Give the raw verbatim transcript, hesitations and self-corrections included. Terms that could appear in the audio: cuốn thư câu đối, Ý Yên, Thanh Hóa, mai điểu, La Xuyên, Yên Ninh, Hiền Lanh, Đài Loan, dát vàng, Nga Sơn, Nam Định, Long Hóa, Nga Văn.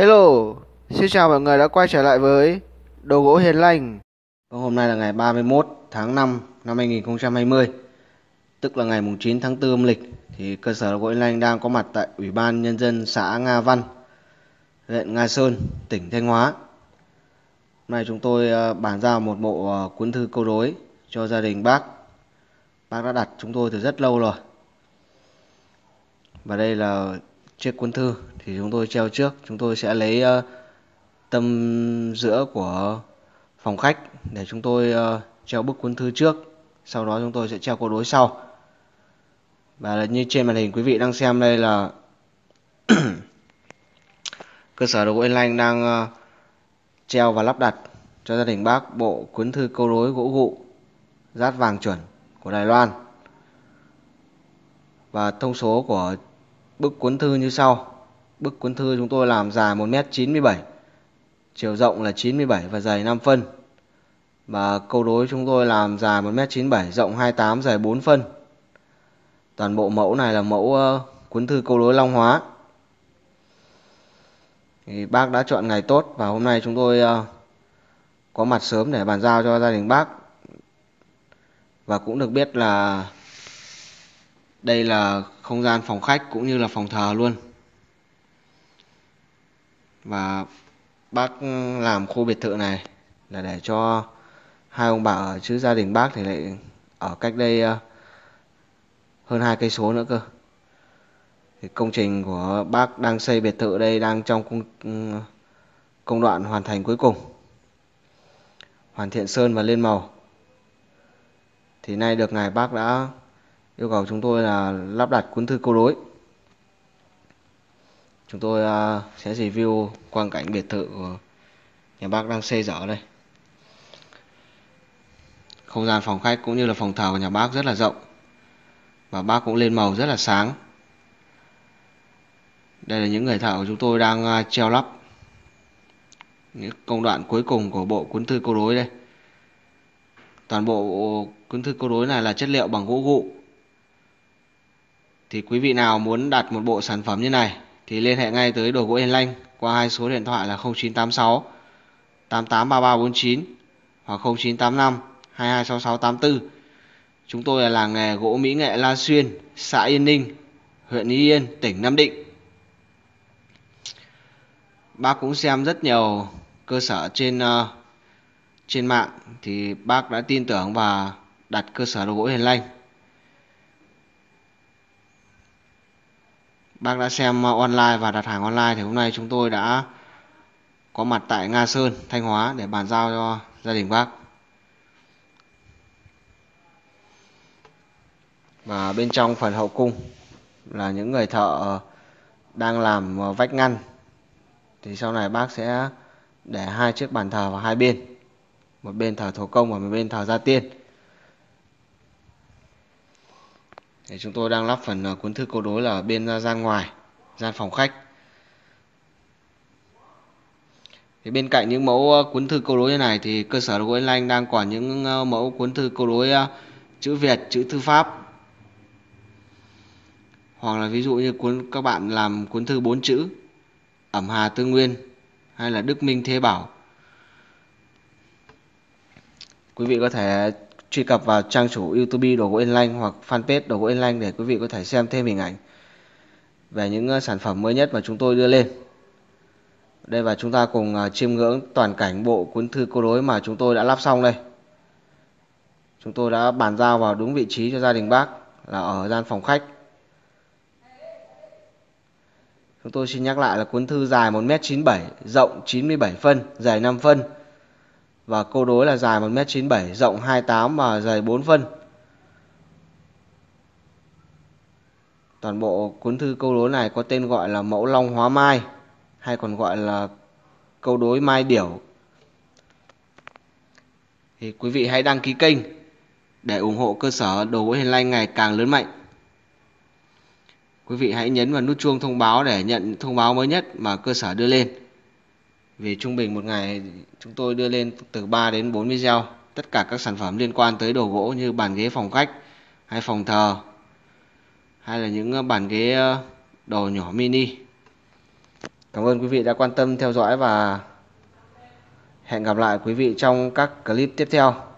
Hello, xin chào mọi người đã quay trở lại với Đồ Gỗ Hiền Lanh. Hôm nay là ngày ba mươi mốt tháng năm năm hai nghìn không trăm hai mươi, tức là ngày chín tháng tư âm lịch. Thì cơ sở Đồ Gỗ Hiền Lanh đang có mặt tại Ủy ban Nhân dân xã Nga Văn, huyện Nga Sơn, tỉnh Thanh Hóa. Hôm nay chúng tôi bàn giao một bộ cuốn thư câu đối cho gia đình bác. Bác đã đặt chúng tôi từ rất lâu rồi. Và đây là chiếc cuốn thư thì chúng tôi treo trước. Chúng tôi sẽ lấy uh, tâm giữa của phòng khách để chúng tôi uh, treo bức cuốn thư trước. Sau đó chúng tôi sẽ treo câu đối sau. Và như trên màn hình quý vị đang xem đây là cơ sở Đồ Gỗ Hiền Lanh đang uh, treo và lắp đặt cho gia đình bác bộ cuốn thư câu đối gỗ gụ dát vàng chuẩn của Đài Loan. Và thông số của bức cuốn thư như sau. Bức cuốn thư chúng tôi làm dài một mét chín mươi bảy, chiều rộng là chín mươi bảy và dày năm phân. Và câu đối chúng tôi làm dài một mét chín mươi bảy, rộng hai mươi tám, dày bốn phân. Toàn bộ mẫu này là mẫu uh, cuốn thư câu đối Long Hóa. Thì bác đã chọn ngày tốt và hôm nay chúng tôi uh, có mặt sớm để bàn giao cho gia đình bác. Và cũng được biết là đây là không gian phòng khách cũng như là phòng thờ luôn. Và bác làm khu biệt thự này là để cho hai ông bà ở, chứ gia đình bác thì lại ở cách đây hơn hai cây số nữa cơ. Thì công trình của bác đang xây biệt thự đây đang trong công, công đoạn hoàn thành cuối cùng, hoàn thiện sơn và lên màu. Thì nay được ngài bác đã yêu cầu chúng tôi là lắp đặt cuốn thư câu đối. Chúng tôi sẽ review quang cảnh biệt thự của nhà bác đang xây dở đây. Không gian phòng khách cũng như là phòng thờ của nhà bác rất là rộng. Và bác cũng lên màu rất là sáng. Đây là những người thợ của chúng tôi đang treo lắp những công đoạn cuối cùng của bộ cuốn thư câu đối đây. Toàn bộ cuốn thư câu đối này là chất liệu bằng gỗ gụ. Thì quý vị nào muốn đặt một bộ sản phẩm như này thì liên hệ ngay tới Đồ Gỗ Hiền Lanh qua hai số điện thoại là không chín tám sáu tám tám ba ba bốn chín hoặc không chín tám năm hai hai sáu sáu tám tư. Chúng tôi là làng nghề gỗ mỹ nghệ La Xuyên, xã Yên Ninh, huyện Ý Yên, tỉnh Nam Định. Bác cũng xem rất nhiều cơ sở trên uh, trên mạng thì bác đã tin tưởng và đặt cơ sở Đồ Gỗ Hiền Lanh. Bác đã xem online và đặt hàng online thì hôm nay chúng tôi đã có mặt tại Nga Sơn, Thanh Hóa để bàn giao cho gia đình bác. Và bên trong phần hậu cung là những người thợ đang làm vách ngăn. Thì sau này bác sẽ để hai chiếc bàn thờ vào hai bên. Một bên thờ thổ công và một bên thờ gia tiên. Thì chúng tôi đang lắp phần cuốn thư câu đối là ở bên gian ngoài, gian phòng khách. Thì bên cạnh những mẫu cuốn thư câu đối như này thì cơ sở Đồ Gỗ Hiền Lanh đang còn những mẫu cuốn thư câu đối chữ Việt, chữ thư Pháp. Hoặc là ví dụ như cuốn các bạn làm cuốn thư bốn chữ Ẩm Hà Tư Nguyên hay là Đức Minh Thế Bảo. Quý vị có thể truy cập vào trang chủ YouTube Đồ Gỗ Hiền Lanh hoặc fanpage Đồ Gỗ Hiền Lanh để quý vị có thể xem thêm hình ảnh về những sản phẩm mới nhất mà chúng tôi đưa lên. Đây, và chúng ta cùng chiêm ngưỡng toàn cảnh bộ cuốn thư câu đối mà chúng tôi đã lắp xong đây. Chúng tôi đã bàn giao vào đúng vị trí cho gia đình bác là ở gian phòng khách. Chúng tôi xin nhắc lại là cuốn thư dài một mét chín mươi bảy, rộng chín mươi bảy phân, dày năm phân. Và câu đối là dài một mét chín mươi bảy, rộng hai mươi tám và dày bốn phân. Toàn bộ cuốn thư câu đối này có tên gọi là mẫu Long Hóa Mai, hay còn gọi là câu đối Mai Điểu. Thì quý vị hãy đăng ký kênh để ủng hộ cơ sở Đồ Gỗ Hiền Lanh ngày càng lớn mạnh. Quý vị hãy nhấn vào nút chuông thông báo để nhận thông báo mới nhất mà cơ sở đưa lên. Vì trung bình một ngày chúng tôi đưa lên từ ba đến bốn video. Tất cả các sản phẩm liên quan tới đồ gỗ như bàn ghế phòng khách hay phòng thờ, hay là những bàn ghế đồ nhỏ mini. Cảm ơn quý vị đã quan tâm theo dõi và hẹn gặp lại quý vị trong các clip tiếp theo.